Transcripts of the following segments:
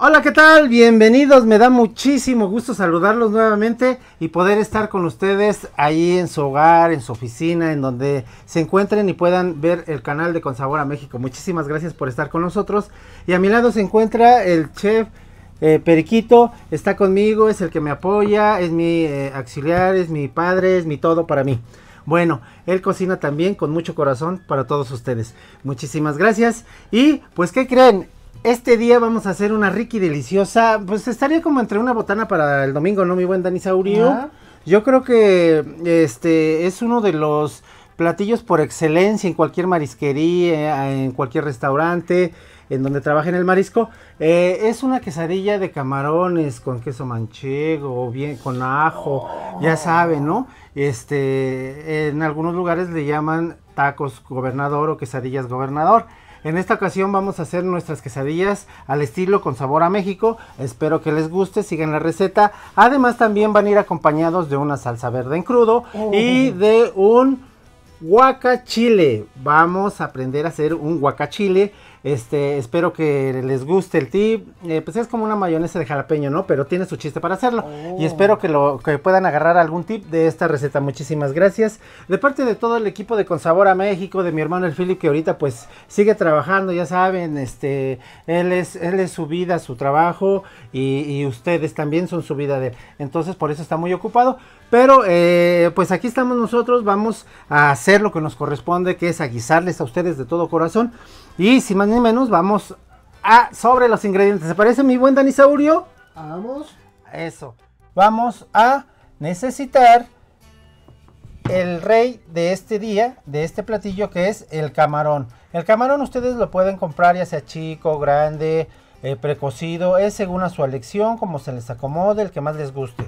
Hola, ¿qué tal? Bienvenidos, me da muchísimo gusto saludarlos nuevamente y poder estar con ustedes ahí en su hogar, en su oficina, en donde se encuentren y puedan ver el canal de Con Sabor a México. Muchísimas gracias por estar con nosotros. Y a mi lado se encuentra el chef Periquito, está conmigo, es el que me apoya, es mi auxiliar, es mi padre, es mi todo para mí. Bueno, él cocina también con mucho corazón para todos ustedes. Muchísimas gracias. Y pues, ¿qué creen? Este día vamos a hacer una rica y deliciosa, pues estaría como entre una botana para el domingo, ¿no, mi buen Danisaurio? Ah. Yo creo que este es uno de los platillos por excelencia en cualquier marisquería, en cualquier restaurante, en donde trabajen el marisco. Es una quesadilla de camarones con queso manchego, o bien con ajo, ya saben, ¿no? En algunos lugares le llaman tacos gobernador o quesadillas gobernador. En esta ocasión vamos a hacer nuestras quesadillas al estilo Con Sabor a México. Espero que les guste, sigan la receta. Además también van a ir acompañados de una salsa verde en crudo y de un guacachile. Vamos a aprender a hacer un guacachile. Espero que les guste el tip. Pues es como una mayonesa de jalapeño, ¿no? Pero tiene su chiste para hacerlo. Y espero que puedan agarrar algún tip de esta receta. Muchísimas gracias. De parte de todo el equipo de Con Sabor a México, de mi hermano el Philip, que ahorita pues sigue trabajando, ya saben, él es su vida, su trabajo, y ustedes también son su vida de él. Entonces por eso está muy ocupado. Pero pues aquí estamos nosotros, vamos a hacer lo que nos corresponde, que es aguisarles a ustedes de todo corazón. Y sin más ni menos, vamos a sobre los ingredientes. ¿Se parece, mi buen Danisaurio? Vamos. Eso. Vamos a necesitar el rey de este día, de este platillo, que es el camarón. El camarón ustedes lo pueden comprar ya sea chico, grande, precocido. Es según a su elección, como se les acomode, el que más les guste.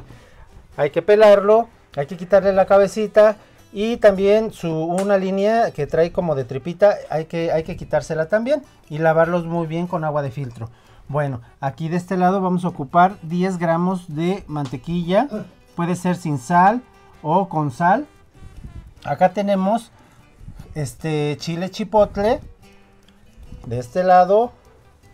Hay que pelarlo, hay que quitarle la cabecita y también una línea que trae como de tripita, hay que quitársela también y lavarlos muy bien con agua de filtro. Bueno, aquí de este lado vamos a ocupar 10 gramos de mantequilla, puede ser sin sal o con sal. Acá tenemos chile chipotle, de este lado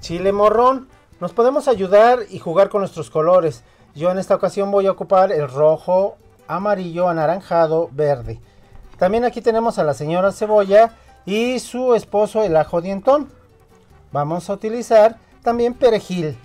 chile morrón. Nos podemos ayudar y jugar con nuestros colores. Yo en esta ocasión voy a ocupar el rojo, amarillo, anaranjado, verde. También aquí tenemos a la señora cebolla y su esposo el ajo dientón. Vamos a utilizar también perejil.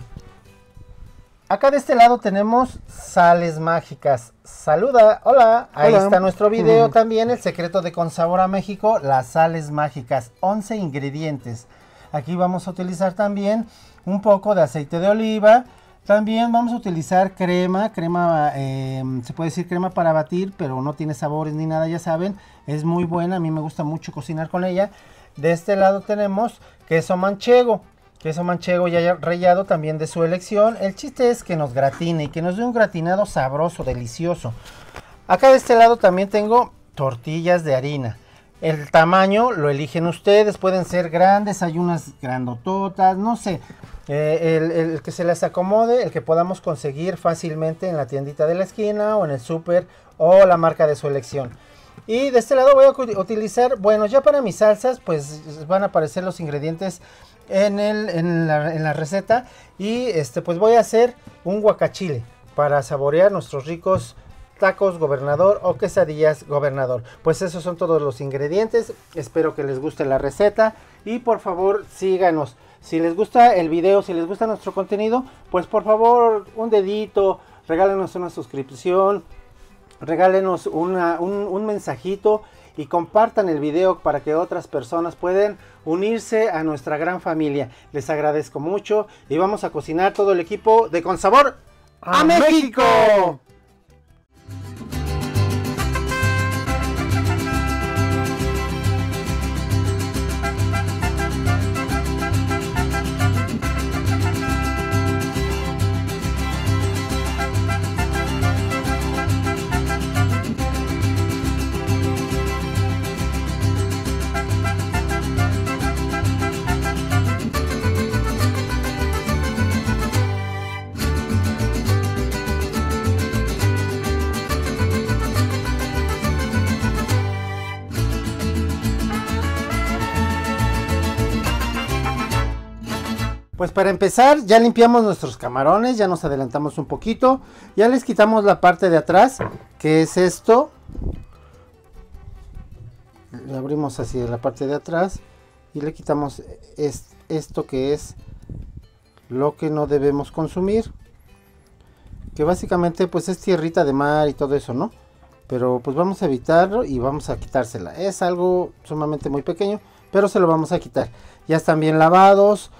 Acá de este lado tenemos sales mágicas. Saluda, hola. Ahí está nuestro video también, el secreto de Con Sabor a México, las sales mágicas, 11 ingredientes. Aquí vamos a utilizar también un poco de aceite de oliva. También vamos a utilizar crema, se puede decir crema para batir, pero no tiene sabores ni nada, ya saben. Es muy buena, a mí me gusta mucho cocinar con ella. De este lado tenemos queso manchego ya rallado, también de su elección. El chiste es que nos gratine y que nos dé un gratinado sabroso, delicioso. Acá de este lado también tengo tortillas de harina. El tamaño lo eligen ustedes, pueden ser grandes, hay unas grandototas, no sé. El que se les acomode, el que podamos conseguir fácilmente en la tiendita de la esquina o en el súper o la marca de su elección. Y de este lado voy a utilizar, bueno, ya para mis salsas pues van a aparecer los ingredientes en la receta. Y pues voy a hacer un guacachile para saborear nuestros ricos tacos gobernador o quesadillas gobernador. Pues esos son todos los ingredientes. Espero que les guste la receta y por favor síganos. Si les gusta el video, si les gusta nuestro contenido, pues por favor un dedito, regálenos una suscripción, regálenos un mensajito y compartan el video para que otras personas puedan unirse a nuestra gran familia. Les agradezco mucho y vamos a cocinar todo el equipo de Con Sabor a México. Pues para empezar, ya limpiamos nuestros camarones, ya nos adelantamos un poquito, ya les quitamos la parte de atrás, que es esto. Le abrimos así la parte de atrás y le quitamos esto que es lo que no debemos consumir, que básicamente pues es tierrita de mar y todo eso, ¿no? Pero pues vamos a evitarlo y vamos a quitársela. Es algo sumamente muy pequeño, pero se lo vamos a quitar. Ya están bien lavados.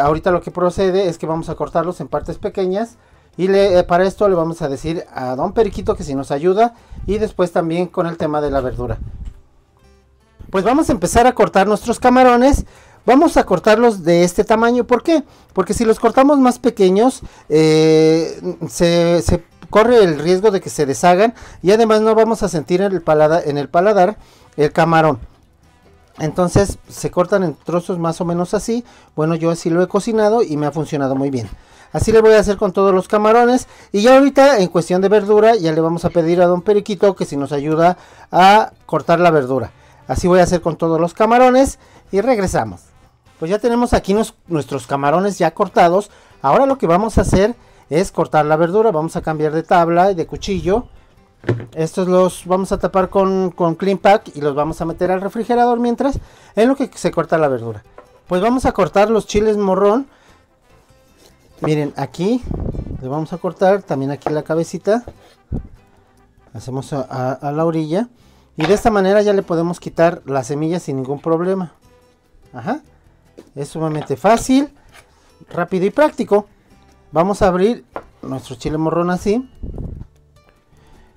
Ahorita lo que procede es que vamos a cortarlos en partes pequeñas. Y para esto le vamos a decir a Don Periquito que si nos ayuda. Y después también con el tema de la verdura. Pues vamos a empezar a cortar nuestros camarones. Vamos a cortarlos de este tamaño. ¿Por qué? Porque si los cortamos más pequeños, se corre el riesgo de que se deshagan y además no vamos a sentir en el paladar el camarón. Entonces se cortan en trozos más o menos así. Bueno, yo así lo he cocinado y me ha funcionado muy bien. Así le voy a hacer con todos los camarones. Y ya ahorita, en cuestión de verdura, ya le vamos a pedir a Don Periquito que si nos ayuda a cortar la verdura. Así voy a hacer con todos los camarones y regresamos. Pues ya tenemos aquí nuestros camarones ya cortados. Ahora lo que vamos a hacer es cortar la verdura. Vamos a cambiar de tabla y de cuchillo. Estos los vamos a tapar con clean pack y los vamos a meter al refrigerador mientras, en lo que se corta la verdura. Pues vamos a cortar los chiles morrón. Miren, aquí le vamos a cortar también aquí la cabecita. Hacemos a la orilla y de esta manera ya le podemos quitar las semillas sin ningún problema. Ajá. Es sumamente fácil, rápido y práctico. Vamos a abrir nuestro chile morrón así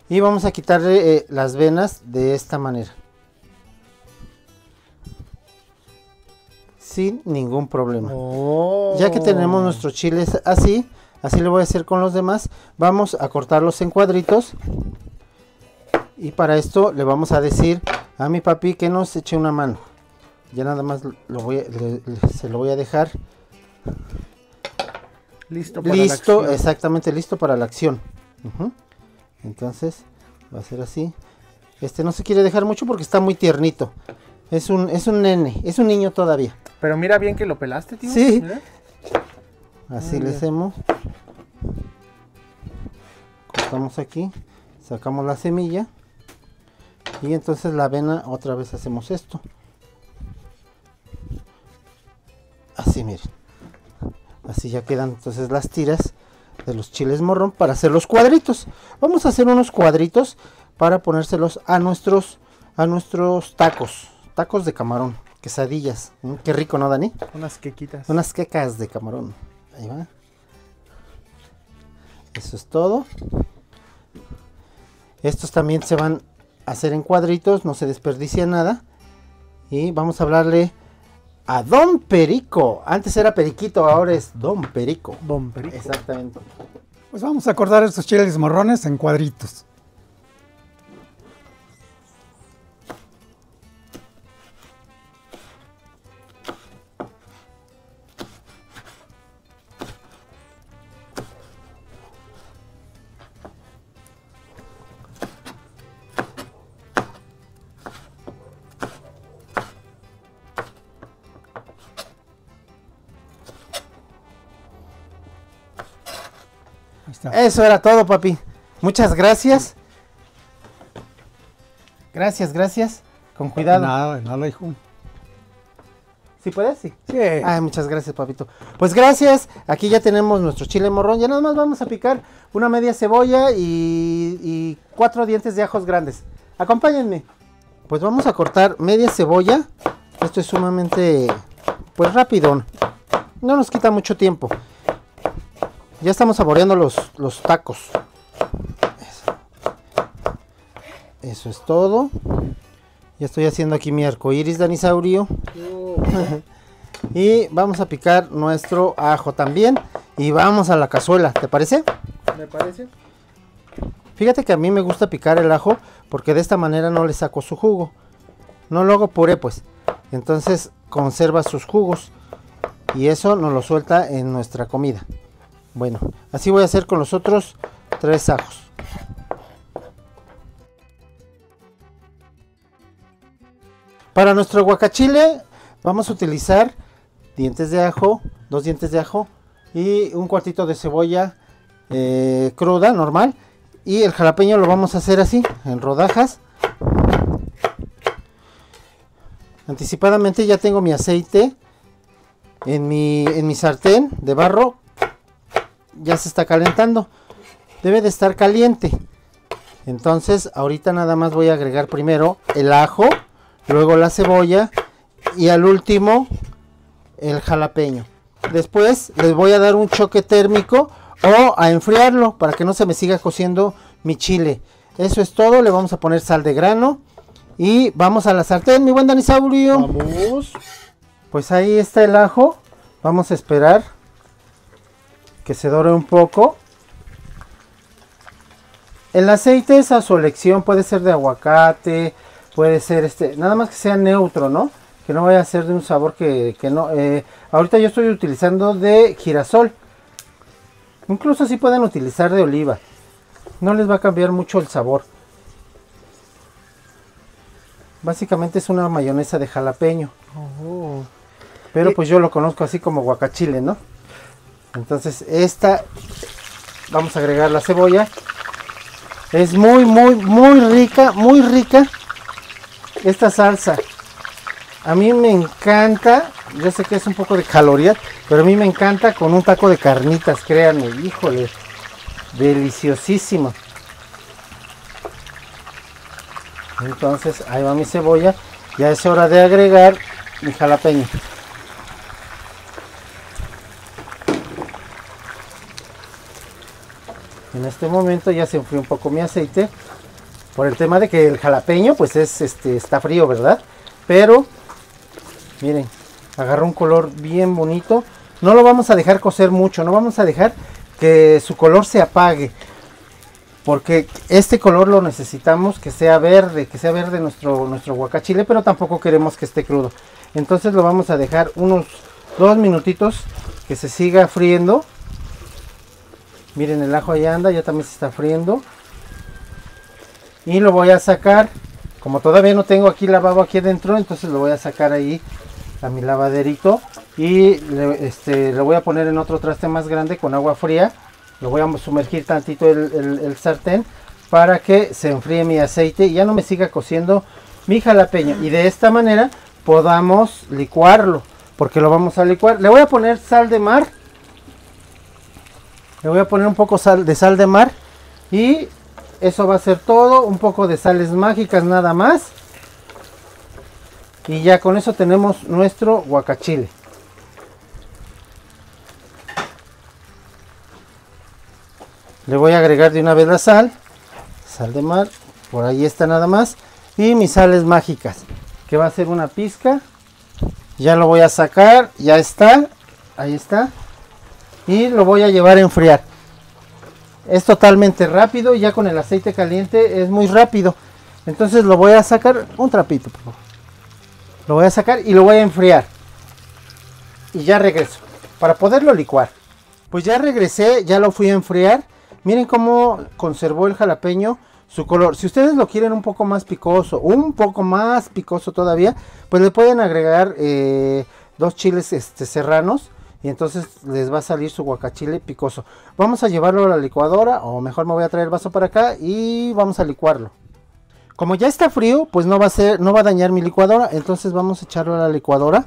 y vamos a quitarle las venas de esta manera sin ningún problema. Oh. Ya que tenemos nuestros chiles así, así lo voy a hacer con los demás. Vamos a cortarlos en cuadritos y para esto le vamos a decir a mi papi que nos eche una mano. Ya nada más se lo voy a dejar listo para la acción. Exactamente, listo para la acción. Entonces va a ser así. Este no se quiere dejar mucho porque está muy tiernito. Es un nene, es un niño todavía. Pero mira bien que lo pelaste, tío. Sí. Mira. Así le hacemos. Cortamos aquí, sacamos la semilla y entonces la avena otra vez hacemos esto. Así, miren. Así ya quedan entonces las tiras de los chiles morrón para hacer los cuadritos. Vamos a hacer unos cuadritos para ponérselos a nuestros tacos de camarón, quesadillas. Qué rico, ¿no, Dani? Unas quequitas. Unas quecas de camarón. Ahí va. Eso es todo. Estos también se van a hacer en cuadritos, no se desperdicia nada. Y vamos a hablarle a Don Perico. Antes era Periquito, ahora es Don Perico. Don Perico. Exactamente. Pues vamos a cortar estos chiles morrones en cuadritos. Eso era todo, papi. Muchas gracias. Gracias, gracias. Con cuidado. Nada, hijo. ¿Sí puedes? Sí. Ay, muchas gracias, papito. Pues gracias. Aquí ya tenemos nuestro chile morrón. Ya nada más vamos a picar una media cebolla y 4 dientes de ajos grandes. Acompáñenme. Pues vamos a cortar media cebolla. Esto es sumamente, pues, rápido. No nos quita mucho tiempo. Ya estamos saboreando los tacos. Eso es todo. Ya estoy haciendo aquí mi arcoíris, Danisaurio. Y vamos a picar nuestro ajo también. Y vamos a la cazuela, ¿te parece? Me parece. Fíjate que a mí me gusta picar el ajo porque de esta manera no le saco su jugo. No lo hago puré, pues. Entonces conserva sus jugos. Y eso nos lo suelta en nuestra comida. Bueno, así voy a hacer con los otros 3 ajos. Para nuestro guacachile vamos a utilizar dientes de ajo, dos dientes de ajo y un cuartito de cebolla cruda, normal. Y el jalapeño lo vamos a hacer así, en rodajas. Anticipadamente ya tengo mi aceite en mi sartén de barro. Ya se está calentando. Debe de estar caliente. Entonces ahorita nada más voy a agregar primero el ajo, luego la cebolla y al último el jalapeño. Después les voy a dar un choque térmico o a enfriarlo para que no se me siga cociendo mi chile. Eso es todo. Le vamos a poner sal de grano y vamos a la sartén, mi buen Danisaurio. Vamos. Pues ahí está el ajo. Vamos a esperar que se dore un poco. El aceite es a su elección, puede ser de aguacate, puede ser nada más que sea neutro, ¿no? Que no vaya a ser de un sabor que no. Ahorita yo estoy utilizando de girasol. Incluso si pueden utilizar de oliva. No les va a cambiar mucho el sabor. Básicamente es una mayonesa de jalapeño. Oh. Pero pues yo lo conozco así como guacachile, ¿no? Entonces esta, vamos a agregar la cebolla. Es muy rica esta salsa. A mí me encanta, yo sé que es un poco de calorías, pero a mí me encanta con un taco de carnitas, créanme, híjole, deliciosísimo. Entonces ahí va mi cebolla, ya es hora de agregar mi jalapeño. En este momento ya se enfrió un poco mi aceite, por el tema de que el jalapeño pues es, está frío, ¿verdad? Pero, miren, agarró un color bien bonito. No lo vamos a dejar cocer mucho, no vamos a dejar que su color se apague. Porque este color lo necesitamos que sea verde nuestro guacachile, pero tampoco queremos que esté crudo. Entonces lo vamos a dejar unos 2 minutitos que se siga friendo. Miren, el ajo ya anda, ya también se está friendo. Y lo voy a sacar. Como todavía no tengo aquí lavabo aquí adentro, entonces lo voy a sacar ahí a mi lavaderito. Y lo voy a poner en otro traste más grande con agua fría. Lo voy a sumergir tantito el sartén para que se enfríe mi aceite y ya no me siga cociendo mi jalapeño. Y de esta manera podamos licuarlo, porque lo vamos a licuar. Le voy a poner sal de mar. Le voy a poner un poco de sal de mar y eso va a ser todo. Un poco de sales mágicas nada más. Y ya con eso tenemos nuestro guacachile. Le voy a agregar de una vez la sal. Sal de mar. Por ahí está nada más. Y mis sales mágicas. Que va a ser una pizca. Ya lo voy a sacar. Ya está. Ahí está. Y lo voy a llevar a enfriar. Es totalmente rápido. Ya con el aceite caliente es muy rápido. Entonces lo voy a sacar. Un trapito, por favor. Lo voy a sacar y lo voy a enfriar. Y ya regreso. Para poderlo licuar. Pues ya regresé. Ya lo fui a enfriar. Miren cómo conservó el jalapeño su color. Si ustedes lo quieren un poco más picoso. Un poco más picoso todavía. Pues le pueden agregar 2 chiles serranos. Y entonces les va a salir su guacachile picoso. Vamos a llevarlo a la licuadora, o mejor me voy a traer el vaso para acá y vamos a licuarlo. Como ya está frío, pues no va a dañar mi licuadora, entonces vamos a echarlo a la licuadora.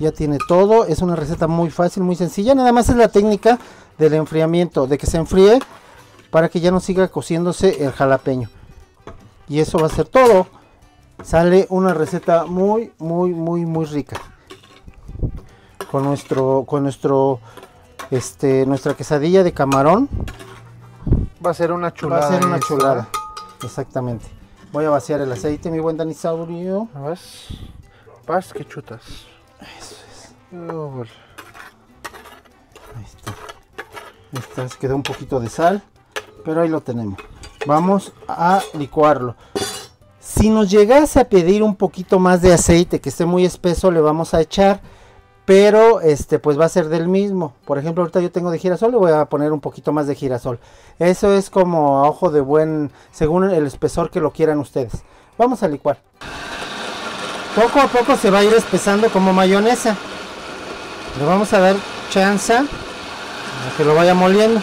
Ya tiene todo, es una receta muy fácil, muy sencilla, nada más es la técnica del enfriamiento, de que se enfríe para que ya no siga cociéndose el jalapeño. Y eso va a ser todo. Sale una receta muy rica. Nuestra quesadilla de camarón va a ser una chulada. Va a ser una chulada, exactamente. Voy a vaciar el aceite, mi buen Danisaurio. Vas que chutas. Eso es. Oh. Ahí está. Estas quedó un poquito de sal, pero ahí lo tenemos. Vamos a licuarlo. Si nos llegase a pedir un poquito más de aceite, que esté muy espeso, le vamos a echar. Pero pues va a ser del mismo. Por ejemplo, ahorita yo tengo de girasol, le voy a poner un poquito más de girasol. Eso es como a ojo de buen, según el espesor que lo quieran ustedes. Vamos a licuar. Poco a poco se va a ir espesando como mayonesa. Le vamos a dar chance a que lo vaya moliendo.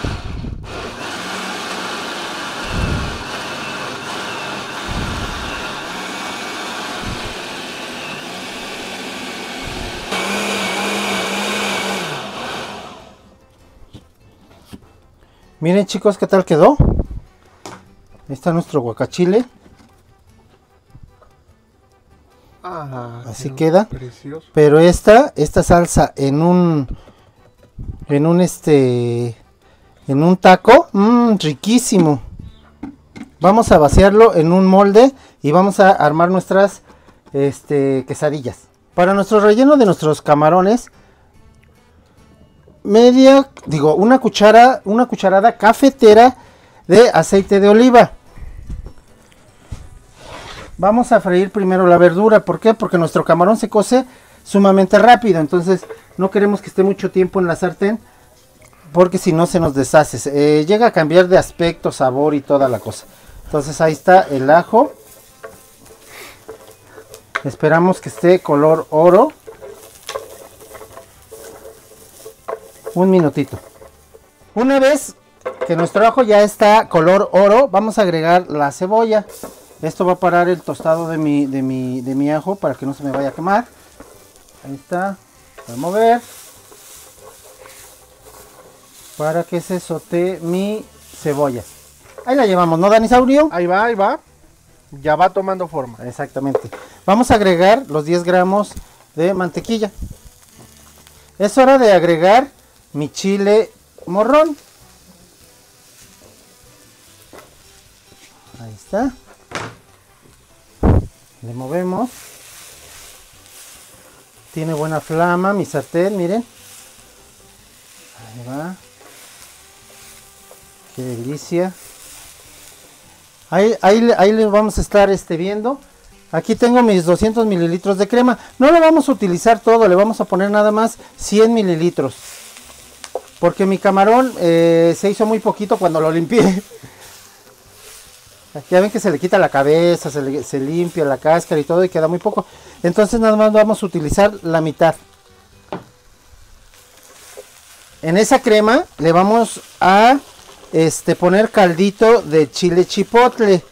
Miren chicos, qué tal quedó. Ahí está nuestro guacachile. Ah, así queda. Precioso. Pero esta salsa en un taco, riquísimo. Vamos a vaciarlo en un molde y vamos a armar nuestras quesadillas. Para nuestro relleno de nuestros camarones, una cucharada cafetera de aceite de oliva. Vamos a freír primero la verdura. ¿Por qué? Porque nuestro camarón se cose sumamente rápido, entonces no queremos que esté mucho tiempo en la sartén, porque si no se nos deshace, llega a cambiar de aspecto, sabor y toda la cosa. Entonces ahí está el ajo, esperamos que esté color oro. Un minutito. Una vez que nuestro ajo ya está color oro, vamos a agregar la cebolla. Esto va a parar el tostado de mi ajo para que no se me vaya a quemar. Ahí está. Voy a mover para que se sotee mi cebolla. Ahí la llevamos, ¿no, Danisaurio? Ahí va, ahí va. Ya va tomando forma. Exactamente. Vamos a agregar los 10 gramos de mantequilla. Es hora de agregar mi chile morrón. Ahí está. Le movemos. Tiene buena flama mi sartén, miren. Ahí va. Qué delicia. Ahí le vamos a estar viendo. Aquí tengo mis 200 mililitros de crema. No lo vamos a utilizar todo, le vamos a poner nada más 100 mililitros. Porque mi camarón se hizo muy poquito cuando lo limpié. Ya ven que se le quita la cabeza, se limpia la cáscara y todo y queda muy poco. Entonces nada más vamos a utilizar la mitad. En esa crema le vamos a poner caldito de chile chipotle.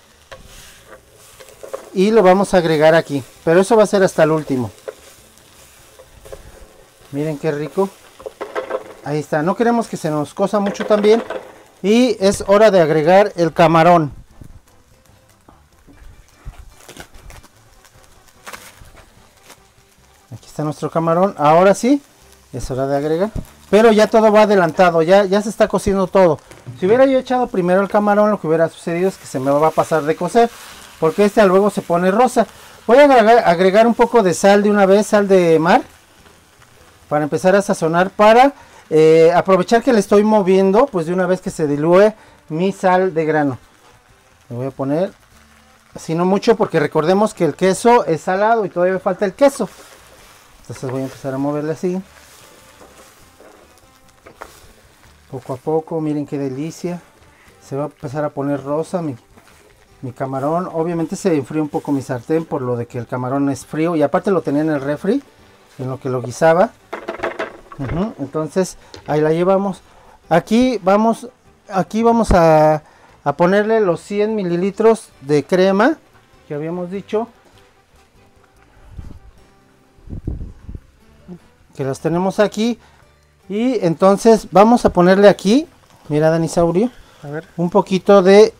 Y lo vamos a agregar aquí. Pero eso va a ser hasta el último. Miren qué rico. Ahí está. No queremos que se nos cosa mucho también. Y es hora de agregar el camarón. Aquí está nuestro camarón. Ahora sí, es hora de agregar. Pero ya todo va adelantado. Ya se está cociendo todo. Si hubiera yo echado primero el camarón, lo que hubiera sucedido es que se me va a pasar de cocer. Porque luego se pone rosa. Voy a agregar un poco de sal de una vez, sal de mar. Para empezar a sazonar, para aprovechar que le estoy moviendo, pues de una vez que se dilúe mi sal de grano. Le voy a poner, así no mucho, porque recordemos que el queso es salado y todavía falta el queso. Entonces voy a empezar a moverle así. Poco a poco, miren qué delicia. Se va a empezar a poner rosa mi camarón. Obviamente se enfrió un poco mi sartén por lo de que el camarón es frío. Y aparte lo tenía en el refri, en lo que lo guisaba. Entonces ahí la llevamos. Aquí vamos a ponerle los 100 mililitros de crema que habíamos dicho. Que los tenemos aquí. Y entonces vamos a ponerle aquí, mira Danisaurio, a ver, un poquito de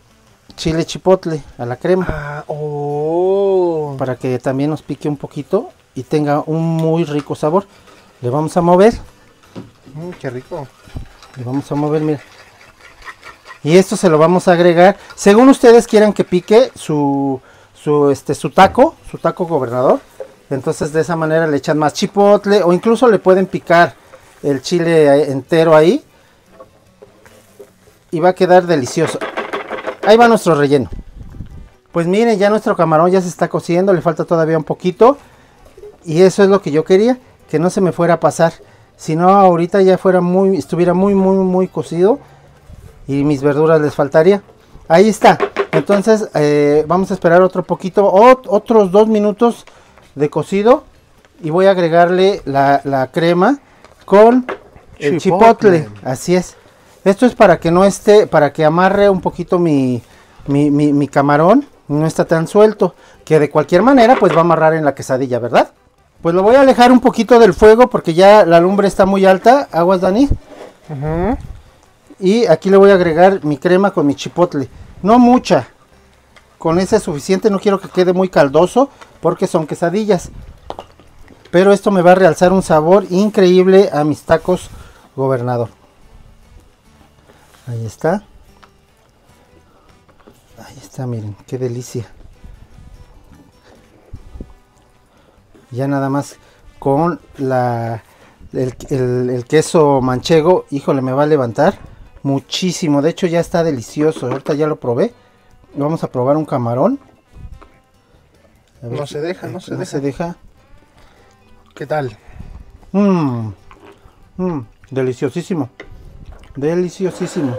chile chipotle a la crema, para que también nos pique un poquito y tenga un muy rico sabor. Le vamos a mover. Qué rico. Le vamos a mover, mira. Y esto se lo vamos a agregar según ustedes quieran que pique su taco gobernador. Entonces de esa manera le echan más chipotle, o incluso le pueden picar el chile entero ahí y va a quedar delicioso. Ahí va nuestro relleno. Pues miren, ya nuestro camarón ya se está cociendo, le falta todavía un poquito. Y eso es lo que yo quería, que no se me fuera a pasar. Si no, ahorita ya estuviera muy cocido y mis verduras les faltaría. Ahí está. Entonces vamos a esperar otro poquito, otros 2 minutos de cocido. Y voy a agregarle la crema con el chipotle. Así es. Esto es para que no esté, para que amarre un poquito mi camarón, no está tan suelto, que de cualquier manera pues va a amarrar en la quesadilla, ¿verdad? Pues lo voy a alejar un poquito del fuego porque ya la lumbre está muy alta. Aguas, Dani. Uh-huh. Y aquí le voy a agregar mi crema con mi chipotle. No mucha, con esa es suficiente, no quiero que quede muy caldoso porque son quesadillas. Pero esto me va a realzar un sabor increíble a mis tacos, gobernador. Ahí está. Ahí está, miren, qué delicia. Ya nada más con el queso manchego, híjole, me va a levantar muchísimo. De hecho ya está delicioso, ahorita ya lo probé. Vamos a probar un camarón. A ver, no se deja, no se deja. ¿Qué tal? Deliciosísimo. Deliciosísimo.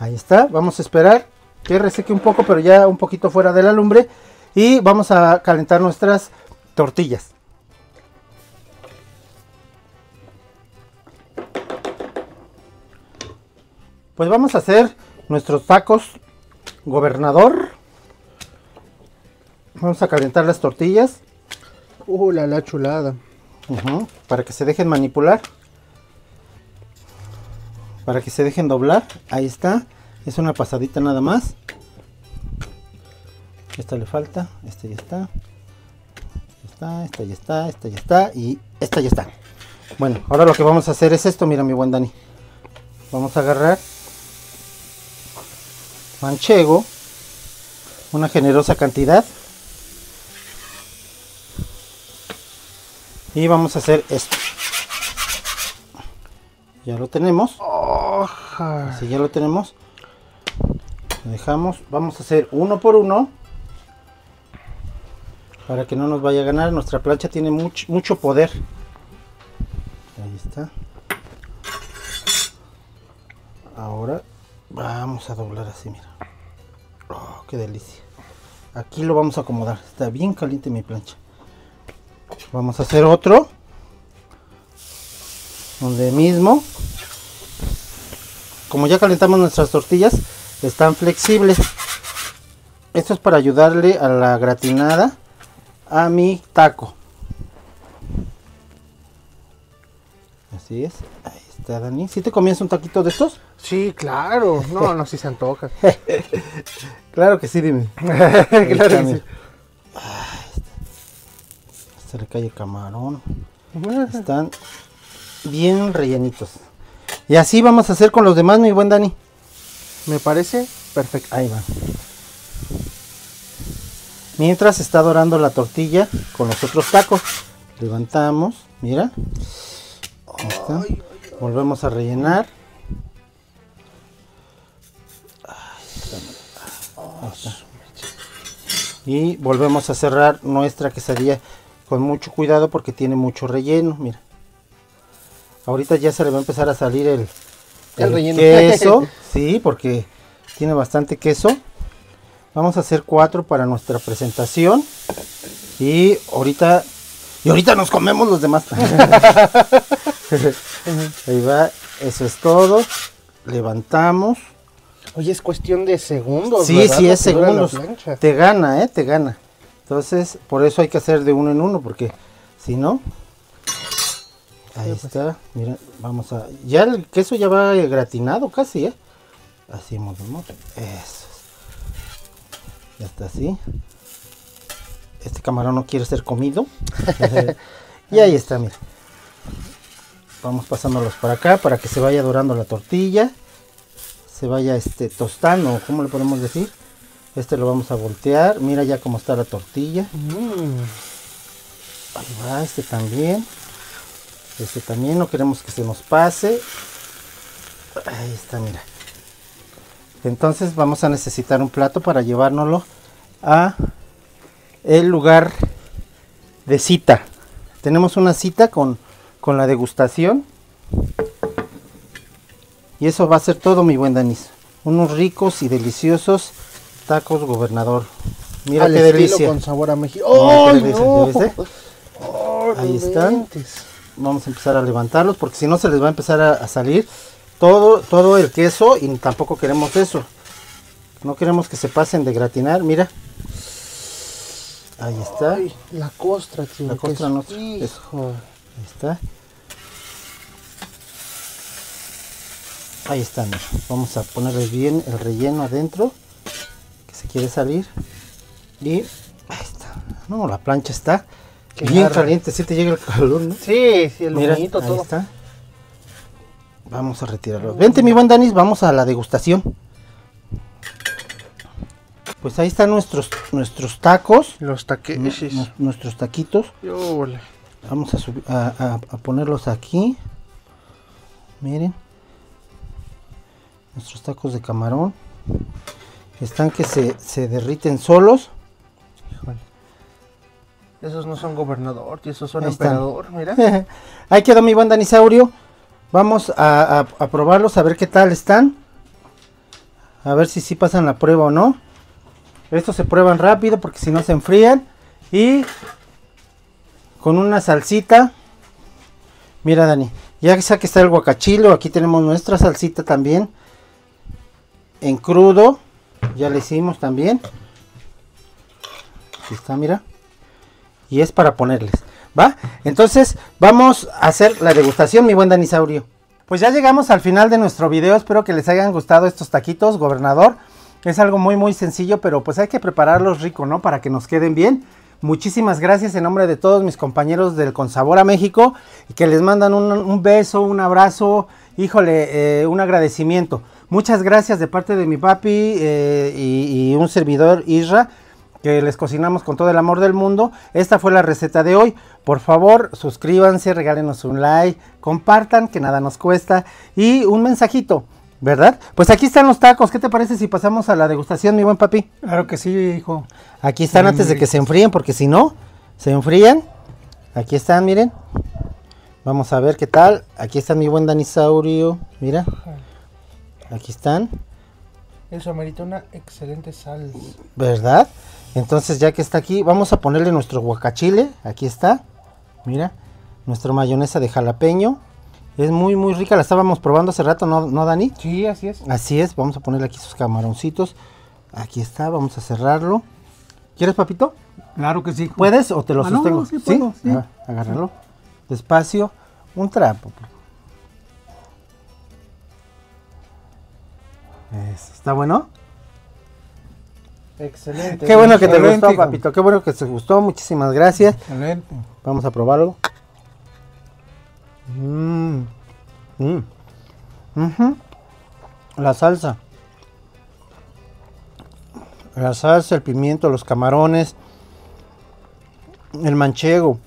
Ahí está, vamos a esperar que reseque un poco, pero ya un poquito fuera de la lumbre. Y vamos a calentar nuestras tortillas. Pues vamos a hacer nuestros tacos, gobernador. Vamos a calentar las tortillas. La chulada. Para que se dejen manipular. Para que se dejen doblar. Ahí está. Es una pasadita nada más. Esta le falta. Esta ya está. Esta ya está. Esta ya está. Y esta ya está. Bueno, ahora lo que vamos a hacer es esto. Mira, mi buen Dani. Vamos a agarrar manchego. Una generosa cantidad. Y vamos a hacer esto. Ya lo tenemos. Así ya lo tenemos. Lo dejamos. Vamos a hacer uno por uno. Para que no nos vaya a ganar. Nuestra plancha tiene mucho poder. Ahí está. Ahora vamos a doblar así, mira. Oh, qué delicia. Aquí lo vamos a acomodar. Está bien caliente mi plancha. Vamos a hacer otro. Donde mismo, como ya calentamos nuestras tortillas, están flexibles. Esto es para ayudarle a la gratinada a mi taco. Así es, ahí está, Dani. ¿Sí te comías un taquito de estos? Sí, claro, no, si se antoja. Claro que sí, dime. Claro que sí. Se le cae el camarón. Están bien rellenitos. Y así vamos a hacer con los demás, mi buen Dani. Me parece perfecto. Ahí va. Mientras está dorando la tortilla con los otros tacos. Levantamos, mira. Ahí está. Volvemos a rellenar. Ahí está. Ahí está. Y volvemos a cerrar nuestra quesadilla con mucho cuidado porque tiene mucho relleno, mira. Ahorita ya se le va a empezar a salir el relleno. Queso, sí, porque tiene bastante queso. Vamos a hacer 4 para nuestra presentación. Y ahorita nos comemos los demás. Ahí va, eso es todo. Levantamos. Oye, es cuestión de segundos. Sí, ¿verdad? Sí, es segundos. Te gana, te gana. Entonces, por eso hay que hacer de uno en uno, porque si no... Ahí está, mira, vamos a... Ya el queso ya va gratinado casi, ¿eh? Así movemos. Eso. Ya está así. Este camarón no quiere ser comido. Y ahí está, mira. Vamos pasándolos para acá para que se vaya dorando la tortilla. Se vaya tostando, ¿cómo le podemos decir? Lo vamos a voltear. Mira ya cómo está la tortilla. Ahí va, también. También no queremos que se nos pase. Ahí está, mira. Entonces vamos a necesitar un plato para llevárnoslo a el lugar de cita. Tenemos una cita con la degustación. Y eso va a ser todo, mi buen Danis. Unos ricos y deliciosos tacos gobernador. Mira qué delicia. Con sabor a México. ¡Ay, no! favor. Ahí están. Vamos a empezar a levantarlos porque si no se les va a empezar a salir todo el queso y tampoco queremos eso. No queremos que se pasen de gratinar, mira. Ahí está. Ay, la costra, tío. La costra nuestra. Ahí está. Ahí está, mira. Vamos a ponerle bien el relleno adentro, que se quiere salir. Y ahí está. No, la plancha está qué bien garra. Caliente, si sí te llega el calor, ¿no? Sí, sí, el humito todo. Ahí está. Vamos a retirarlo. Vente, mi buen Danis, vamos a la degustación. Pues ahí están nuestros tacos. Los taquetes. Nuestros taquitos. Vamos a ponerlos aquí. Miren. Nuestros tacos de camarón. Están que se derriten solos. Híjole. Esos no son gobernador, esos son emperador, mira. Ahí quedó mi buen Danisaurio. Vamos a probarlos, a ver qué tal están. A ver si sí pasan la prueba o no. Estos se prueban rápido porque si no se enfrían. Y con una salsita. Mira, Dani, ya que está el guacachilo, aquí tenemos nuestra salsita también. En crudo, ya le hicimos también. Aquí está, mira. Y es para ponerles, ¿va? Entonces vamos a hacer la degustación, mi buen Danisaurio. Pues ya llegamos al final de nuestro video. Espero que les hayan gustado estos taquitos, gobernador. Es algo muy sencillo, pero pues hay que prepararlos rico, ¿no? Para que nos queden bien. Muchísimas gracias en nombre de todos mis compañeros del Con Sabor a México. Y que les mandan un beso, un abrazo, híjole, un agradecimiento. Muchas gracias de parte de mi papi y un servidor, Isra, que les cocinamos con todo el amor del mundo. Esta fue la receta de hoy. Por favor, suscríbanse, regálenos un like, compartan, que nada nos cuesta. Y un mensajito. ¿Verdad? Pues aquí están los tacos. ¿Qué te parece si pasamos a la degustación, mi buen papi? Claro que sí, hijo. Aquí están antes de que se enfríen, porque si no, se enfrían. Aquí están, miren. Vamos a ver qué tal. Aquí está mi buen Danisaurio. Mira. Aquí están. Eso amerita una excelente salsa. ¿Verdad? Entonces, ya que está aquí, vamos a ponerle nuestro guacachile. Aquí está. Mira. Nuestra mayonesa de jalapeño. Es muy rica, la estábamos probando hace rato, ¿no, Dani? Sí, así es. Así es, vamos a ponerle aquí sus camaroncitos. Aquí está, vamos a cerrarlo. ¿Quieres, papito? Claro que sí. ¿Puedes o te lo sostengo? No, sí, puedo, sí. Agárralo. Despacio, un trapo. Eso, ¿está bueno? Excelente. Qué bueno que te gustó, papito, qué bueno que te gustó, muchísimas gracias. Excelente. Vamos a probarlo. La salsa, el pimiento, los camarones, el manchego,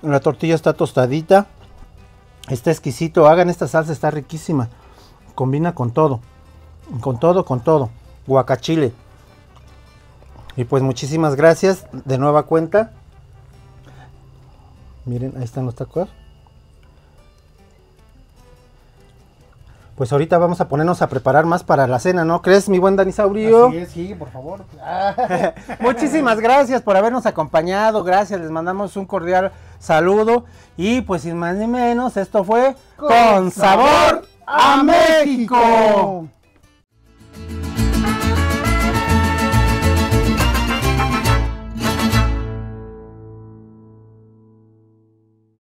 la tortilla está tostadita, está exquisito. Hagan esta salsa, está riquísima, combina con todo, guacachile. Y pues muchísimas gracias de nueva cuenta. Miren, ahí están los tacos. Pues ahorita vamos a ponernos a preparar más para la cena, ¿no crees, mi buen Danisaurio? Así es, sí, por favor. Muchísimas gracias por habernos acompañado, gracias, les mandamos un cordial saludo y pues sin más ni menos, esto fue Con Sabor a México.